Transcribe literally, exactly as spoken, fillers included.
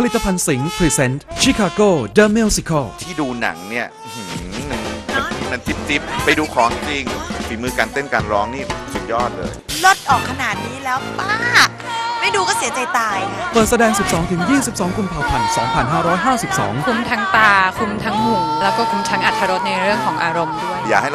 ผลิตภัณฑ์สิงห์พรีเซนต์ Chicago The Musical ที่ดูหนังเนี่ยมันจิ๊บจิ๊บไปดูของจริงฝีมือการเต้นการร้องนี่สุดยอดเลยลดออกขนาดนี้แล้วป้าไม่ดูก็เสียใจตายเปิดแสดง สิบสองถึงยี่สิบสอง กุมภาพันธ์ สองพันห้าร้อยห้าสิบสอง คุ้มทั้งตาคุ้มทั้งหูแล้วก็คุ้มทั้งอรรถรสในเรื่องของอารมณ์ด้วย